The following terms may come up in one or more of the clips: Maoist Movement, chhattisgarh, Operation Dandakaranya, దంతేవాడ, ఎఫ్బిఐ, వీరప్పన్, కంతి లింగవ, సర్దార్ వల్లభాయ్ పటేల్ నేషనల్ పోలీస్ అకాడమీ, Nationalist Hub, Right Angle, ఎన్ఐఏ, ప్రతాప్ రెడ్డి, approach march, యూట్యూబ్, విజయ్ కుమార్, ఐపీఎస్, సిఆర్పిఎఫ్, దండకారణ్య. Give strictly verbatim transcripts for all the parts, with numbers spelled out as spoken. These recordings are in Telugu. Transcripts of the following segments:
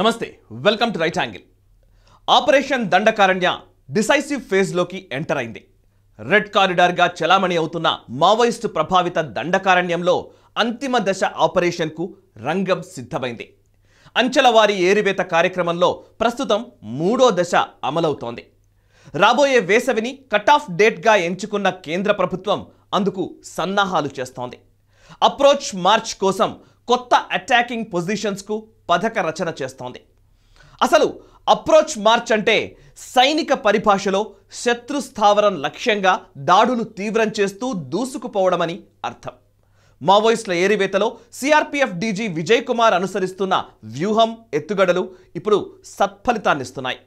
నమస్తే welcome to Right Angle. Operation దండకారణ్య decisive phase లోకి ఎంటర్ అయింది. రెడ్ కారిడార్ గా చలామణి అవుతున్న మావోయిస్ట్ ప్రభావిత దండకారణ్యంలో అంతిమ దశ ఆపరేషన్ కు రంగం సిద్ధమైంది. అంచలవారి ఏరివేత కార్యక్రమంలో ప్రస్తుతం మూడో దశ అమలవుతోంది. రాబోయే వేసవిని కట్ ఆఫ్ డేట్ గా ఎంచుకున్న కేంద్ర ప్రభుత్వం అందుకు సన్నాహాలు చేస్తోంది. అప్రోచ్ మార్చ్ కోసం కొత్త అటాకింగ్ పొజిషన్స్ కు పథక రచన చేస్తోంది. అసలు అప్రోచ్ మార్చ్ అంటే సైనిక పరిభాషలో శత్రు స్థావరం లక్ష్యంగా దాడులు తీవ్రం చేస్తూ దూసుకుపోవడమని అర్థం. మావోయిస్టుల ఏరివేతలో సిఆర్పిఎఫ్ డీజీ విజయ్ కుమార్ అనుసరిస్తున్న వ్యూహం, ఎత్తుగడలు ఇప్పుడు సత్ఫలితాన్నిస్తున్నాయి.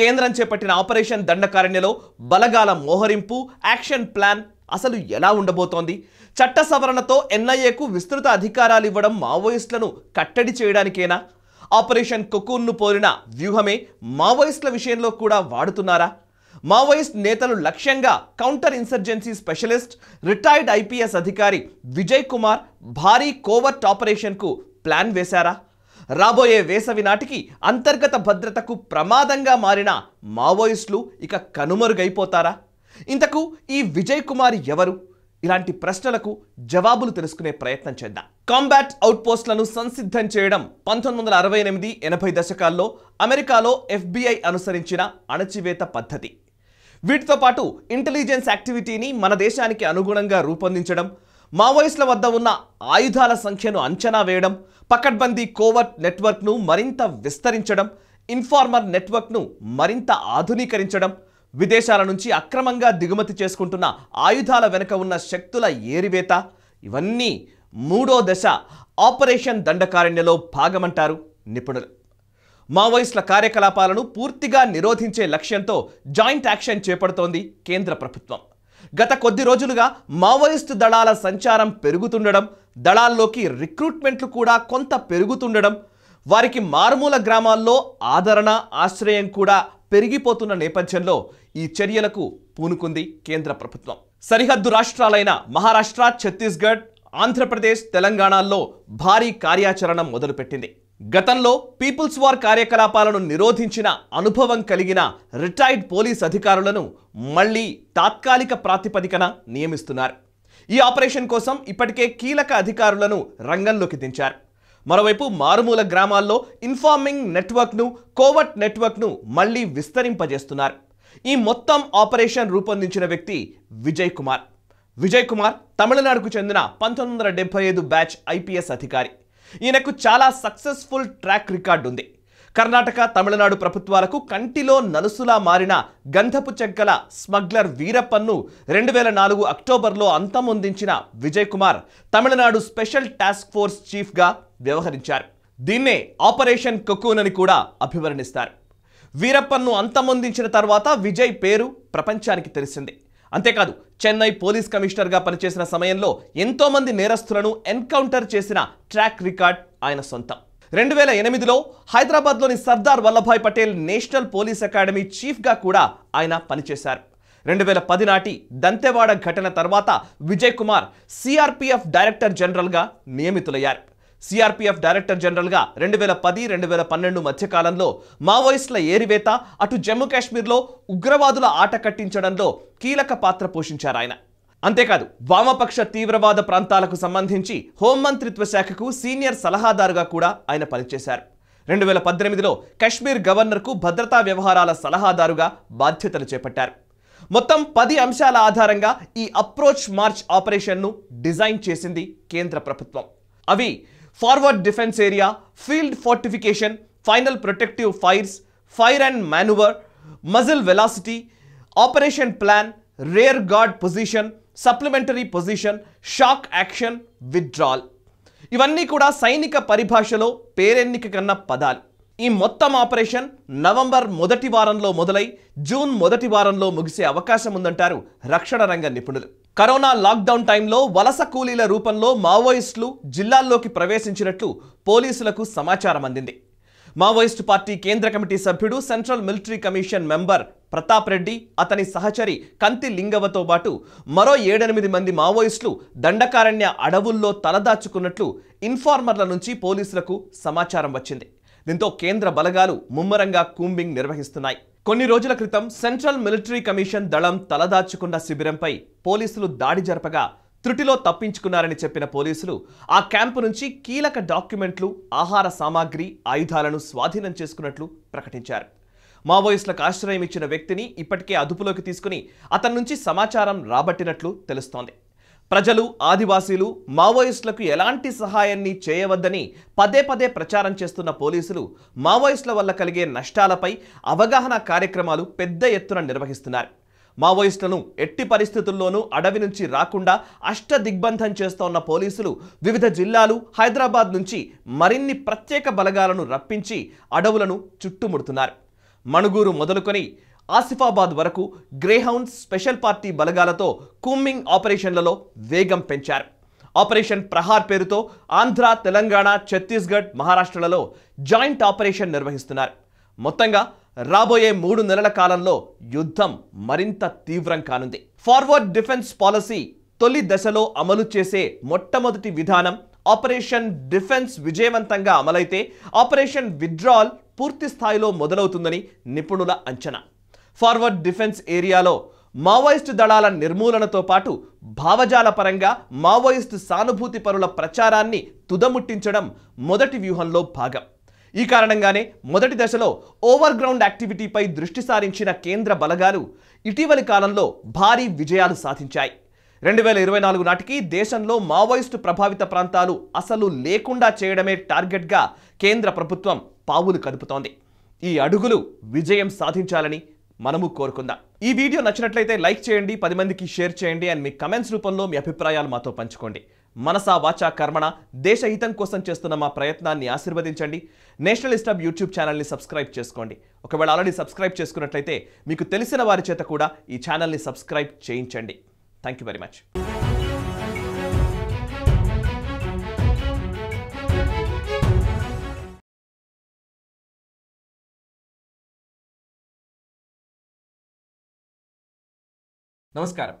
కేంద్రం చేపట్టిన ఆపరేషన్ దండకారణ్యలో బలగాల మోహరింపు, యాక్షన్ ప్లాన్ అసలు ఎలా ఉండబోతోంది? చట్ట సవరణతో ఎన్ఐఏకు విస్తృత అధికారాలు ఇవ్వడం మావోయిస్టులను కట్టడి చేయడానికేనా? ఆపరేషన్ కొకూన్ను పోలిన వ్యూహమే మావోయిస్టుల విషయంలో కూడా వాడుతున్నారా? మావోయిస్ట్ నేతలు లక్ష్యంగా counter insurgency specialist retired ఐపీఎస్ అధికారి విజయ్ కుమార్ భారీ కోవర్ట్ ఆపరేషన్కు ప్లాన్ వేశారా? రాబోయే వేసవి నాటికి అంతర్గత భద్రతకు ప్రమాదంగా మారిన మావోయిస్టులు ఇక కనుమరుగైపోతారా? ఇంతకు ఈ విజయ్ కుమార్ ఎవరు? ఇలాంటి ప్రశ్నలకు జవాబులు తెలుసుకునే ప్రయత్నం చేద్దాం. కాంబాట్ అవుట్పోస్ట్లను సంసిద్ధం చేయడం పంతొమ్మిది వందల అరవై ఎనిమిది ఎనభై దశకాల్లో అమెరికాలో ఎఫ్బిఐ అనుసరించిన అణచివేత పద్ధతి. వీటితో పాటు ఇంటెలిజెన్స్ యాక్టివిటీని మన దేశానికి అనుగుణంగా రూపొందించడం, మావోయిస్టుల వద్ద ఉన్న ఆయుధాల సంఖ్యను అంచనా వేయడం, పకడ్బందీ కోవర్ట్ నెట్వర్క్ను మరింత విస్తరించడం, ఇన్ఫార్మర్ నెట్వర్క్ను మరింత ఆధునీకరించడం, విదేశాల నుంచి అక్రమంగా దిగుమతి చేసుకుంటున్న ఆయుధాల వెనుక ఉన్న శక్తుల ఏరివేత, ఇవన్నీ మూడో దశ ఆపరేషన్ దండకారణ్యలో భాగమంటారు నిపుణులు. మావోయిస్టుల కార్యకలాపాలను పూర్తిగా నిరోధించే లక్ష్యంతో జాయింట్ యాక్షన్ చేపడుతోంది కేంద్ర ప్రభుత్వం. గత కొద్ది రోజులుగా మావోయిస్టు దళాల సంచారం పెరుగుతుండడం, దళాల్లోకి రిక్రూట్మెంట్లు కూడా కొంత పెరుగుతుండడం, వారికి మారుమూల గ్రామాల్లో ఆదరణ, ఆశ్రయం కూడా పెరిగిపోతున్న నేపథ్యంలో ఈ చర్యలకు పూనుకుంది కేంద్ర ప్రభుత్వం. సరిహద్దు రాష్ట్రాలైన మహారాష్ట్ర, ఛత్తీస్గఢ్, ఆంధ్రప్రదేశ్, తెలంగాణలో భారీ కార్యాచరణ మొదలుపెట్టింది. గతంలో పీపుల్స్ వార్ కార్యకలాపాలను నిరోధించిన అనుభవం కలిగిన రిటైర్డ్ పోలీస్ అధికారులను మళ్లీ తాత్కాలిక ప్రాతిపదికన నియమిస్తున్నారు. ఈ ఆపరేషన్ కోసం ఇప్పటికే కీలక అధికారులను రంగంలోకి దించారు. మరోవైపు మారుమూల గ్రామాల్లో ఇన్ఫార్మింగ్ నెట్వర్క్ను, కోవర్ట్ నెట్వర్క్ను మళ్లీ విస్తరింపజేస్తున్నారు. ఈ మొత్తం ఆపరేషన్ రూపొందించిన వ్యక్తి విజయ్ కుమార్. విజయ్ కుమార్ తమిళనాడుకు చెందిన పంతొమ్మిది వందల డెబ్బై ఐదు బ్యాచ్ ఐపీఎస్ అధికారి. ఈయనకు చాలా సక్సెస్ఫుల్ ట్రాక్ రికార్డు ఉంది. కర్ణాటక, తమిళనాడు ప్రభుత్వాలకు కంటిలో నలుసులా మారిన గంధపు చెక్కల స్మగ్లర్ వీరప్పన్ను రెండు వేల నాలుగు అక్టోబర్లో అంతమొందించిన విజయ్ కుమార్ Tamil Nadu special task force చీఫ్గా వ్యవహరించారు. దీన్నే ఆపరేషన్ కొకూన్ అని కూడా అభివర్ణిస్తారు. వీరప్పన్ను అంతమొందించిన తర్వాత విజయ్ పేరు ప్రపంచానికి తెలిసింది. అంతేకాదు, చెన్నై పోలీస్ కమిషనర్గా పనిచేసిన సమయంలో ఎంతోమంది నేరస్తులను ఎన్కౌంటర్ చేసిన ట్రాక్ రికార్డ్ ఆయన సొంతం. రెండు వేల ఎనిమిదిలో హైదరాబాద్లోని సర్దార్ వల్లభాయ్ పటేల్ నేషనల్ పోలీస్ అకాడమీ చీఫ్గా కూడా ఆయన పనిచేశారు. రెండు వేల పది నాటి దంతేవాడ ఘటన తర్వాత విజయ్ కుమార్ సిఆర్పిఎఫ్ డైరెక్టర్ జనరల్గా నియమితులయ్యారు. సిఆర్పిఎఫ్ డైరెక్టర్ జనరల్గా రెండు వేల పది రెండు వేల పన్నెండు మధ్యకాలంలో మావోయిస్టుల ఏరివేత, అటు జమ్మూ కాశ్మీర్లో ఉగ్రవాదుల ఆట కట్టించడంలో కీలక పాత్ర పోషించారు ఆయన. అంతేకాదు, వామపక్ష తీవ్రవాద ప్రాంతాలకు సంబంధించి హోంమంత్రిత్వ శాఖకు సీనియర్ సలహాదారుగా కూడా ఆయన పనిచేశారు. రెండు వేల పద్దెనిమిదిలో కశ్మీర్ గవర్నర్కు భద్రతా వ్యవహారాల సలహాదారుగా బాధ్యతలు చేపట్టారు. మొత్తం పది అంశాల ఆధారంగా ఈ అప్రోచ్ మార్చ్ ఆపరేషన్ను డిజైన్ చేసింది కేంద్ర ప్రభుత్వం. అవి forward defence area, field fortification, final protective fires, fire and manoeuvre, muzzle velocity, operation plan, rear guard position, supplementary position, shock action, withdrawal. ఇవన్నీ కూడా సైనిక పరిభాషలో పేరెన్నిక కన్న పదాలు. ఈ మొత్తం ఆపరేషన్ నవంబర్ మొదటి వారంలో మొదలై జూన్ మొదటి వారంలో ముగిసే అవకాశం ఉందంటారు రక్షణ రంగ నిపుణులు. కరోనా లాక్డౌన్ టైంలో వలస కూలీల రూపంలో మావోయిస్టులు జిల్లాల్లోకి ప్రవేశించినట్లు పోలీసులకు సమాచారం అందింది. మావోయిస్టు పార్టీ కేంద్ర కమిటీ సభ్యుడు, central military commission member ప్రతాప్ రెడ్డి, అతని సహచరి కంతి లింగవతో పాటు మరో ఏడెనిమిది మంది మావోయిస్టులు దండకారణ్య అడవుల్లో తలదాచుకున్నట్లు ఇన్ఫార్మర్ల నుంచి పోలీసులకు సమాచారం వచ్చింది. దీంతో కేంద్ర బలగాలు ముమ్మరంగా కూంబింగ్ నిర్వహిస్తున్నాయి. కొన్ని రోజుల క్రితం సెంట్రల్ మిలిటరీ కమిషన్ దళం తలదాచుకున్న శిబిరంపై పోలీసులు దాడి జరపగా త్రుటిలో తప్పించుకున్నారని చెప్పిన పోలీసులు ఆ క్యాంపు నుంచి కీలక డాక్యుమెంట్లు, ఆహార సామాగ్రి, ఆయుధాలను స్వాధీనం చేసుకున్నట్లు ప్రకటించారు. మావోయిస్టులకు ఆశ్రయం ఇచ్చిన వ్యక్తిని ఇప్పటికే అదుపులోకి తీసుకుని అతని నుంచి సమాచారం రాబట్టినట్లు తెలుస్తోంది. ప్రజలు, ఆదివాసీలు మావోయిస్టులకు ఎలాంటి సహాయాన్ని చేయవద్దని పదే పదే ప్రచారం చేస్తున్న పోలీసులు మావోయిస్టుల వల్ల కలిగే నష్టాలపై అవగాహన కార్యక్రమాలు పెద్ద ఎత్తున నిర్వహిస్తున్నారు. మావోయిస్టులను ఎట్టి పరిస్థితుల్లోనూ అడవి నుంచి రాకుండా అష్ట దిగ్బంధం చేస్తోన్న పోలీసులు వివిధ జిల్లాలు, హైదరాబాద్ నుంచి మరిన్ని ప్రత్యేక బలగాలను రప్పించి అడవులను చుట్టుముడుతున్నారు. మణుగూరు మొదలుకొని ఆసిఫాబాద్ వరకు గ్రేహౌండ్ స్పెషల్ పార్టీ బలగాలతో కూంబింగ్ ఆపరేషన్లలో వేగం పెంచారు. ఆపరేషన్ ప్రహార్ పేరుతో ఆంధ్ర, తెలంగాణ, ఛత్తీస్గఢ్, మహారాష్ట్రలలో జాయింట్ ఆపరేషన్ నిర్వహిస్తున్నారు. మొత్తంగా రాబోయే మూడు నెలల కాలంలో యుద్ధం మరింత తీవ్రం కానుంది. ఫార్వర్డ్ డిఫెన్స్ పాలసీ తొలి దశలో అమలు చేసే మొట్టమొదటి విధానం ఆపరేషన్ డిఫెన్స్ విజయవంతంగా అమలైతే ఆపరేషన్ విత్డ్రాల్ పూర్తి స్థాయిలో మొదలవుతుందని నిపుణుల అంచనా. ఫార్వర్డ్ డిఫెన్స్ ఏరియాలో మావోయిస్టు దళాల నిర్మూలనతో పాటు భావజాల పరంగా మావోయిస్టు సానుభూతి పరుల ప్రచారాన్ని తుదముట్టించడం మొదటి వ్యూహంలో భాగం. ఈ కారణంగానే మొదటి దశలో ఓవర్గ్రౌండ్ యాక్టివిటీపై దృష్టి సారించిన కేంద్ర బలగాలు ఇటీవలి కాలంలో భారీ విజయాలు సాధించాయి. రెండు వేల ఇరవై నాలుగు నాటికి దేశంలో మావోయిస్టు ప్రభావిత ప్రాంతాలు అసలు లేకుండా చేయడమే టార్గెట్గా కేంద్ర ప్రభుత్వం పావులు కదుపుతోంది. ఈ అడుగులు విజయం సాధించాలని మనము కోరుకుందాం. ఈ వీడియో నచ్చినట్లయితే లైక్ చేయండి, పది మందికి షేర్ చేయండి అండ్ మీ కమెంట్స్ రూపంలో మీ అభిప్రాయాలు మాతో పంచుకోండి. మనసా వాచా కర్మణ దేశహితం కోసం చేస్తున్న మా ప్రయత్నాన్ని ఆశీర్వదించండి. నేషనలిస్ట్ హబ్ యూట్యూబ్ ఛానల్ని సబ్స్క్రైబ్ చేసుకోండి. ఒకవేళ ఆల్రెడీ సబ్స్క్రైబ్ చేసుకున్నట్లయితే మీకు తెలిసిన వారి చేత కూడా ఈ ఛానల్ని సబ్స్క్రైబ్ చేయించండి. Thank you very much. నమస్కారం.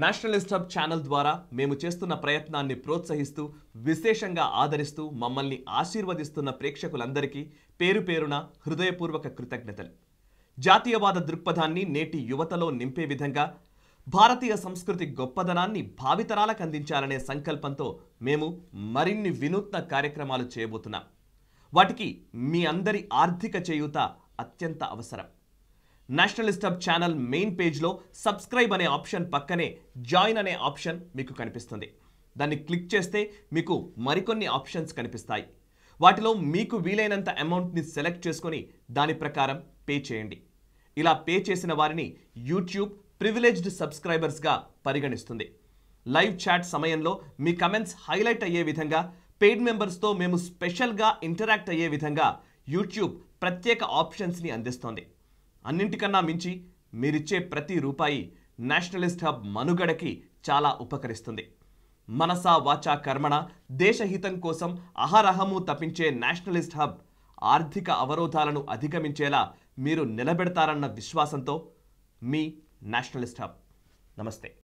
నేషనలిస్ట్ హబ్ ఛానల్ ద్వారా మేము చేస్తున్న ప్రయత్నాన్ని ప్రోత్సహిస్తూ, విశేషంగా ఆదరిస్తూ, మమ్మల్ని ఆశీర్వదిస్తున్న ప్రేక్షకులందరికీ పేరు పేరున హృదయపూర్వక కృతజ్ఞతలు. జాతీయవాద దృక్పథాన్ని నేటి యువతలో నింపే విధంగా భారతీయ సంస్కృతి గొప్పదనాన్ని భావితరాలకు అందించాలనే సంకల్పంతో మేము మరిన్ని వినూత్న కార్యక్రమాలు చేయబోతున్నాం. వాటికి మీ అందరి ఆర్థిక చేయూత అత్యంత అవసరం. నేషనలిస్ట్ హబ్ ఛానల్ మెయిన్ పేజ్లో సబ్స్క్రైబ్ అనే ఆప్షన్ పక్కనే జాయిన్ అనే ఆప్షన్ మీకు కనిపిస్తుంది. దాన్ని క్లిక్ చేస్తే మీకు మరికొన్ని ఆప్షన్స్ కనిపిస్తాయి. వాటిలో మీకు వీలైనంత అమౌంట్ని సెలెక్ట్ చేసుకొని దాని ప్రకారం పే చేయండి. ఇలా పే చేసిన వారిని యూట్యూబ్ ప్రివిలేజ్డ్ సబ్స్క్రైబర్స్గా పరిగణిస్తుంది. లైవ్ చాట్ సమయంలో మీ కమెంట్స్ హైలైట్ అయ్యే విధంగా, పెయిడ్ మెంబర్స్తో మేము స్పెషల్గా ఇంటరాక్ట్ అయ్యే విధంగా యూట్యూబ్ ప్రత్యేక ఆప్షన్స్ని అందిస్తోంది. అన్నింటికన్నా మించి మీరిచ్చే ప్రతి రూపాయి నేషనలిస్ట్ హబ్ మనుగడకి చాలా ఉపకరిస్తుంది. మనసా వాచా కర్మణ దేశహితం కోసం అహరహము తపించే నేషనలిస్ట్ హబ్ ఆర్థిక అవరోధాలను అధిగమించేలా మీరు నిలబెడతారన్న విశ్వాసంతో మీ నేషనలిస్ట్ హబ్. నమస్తే.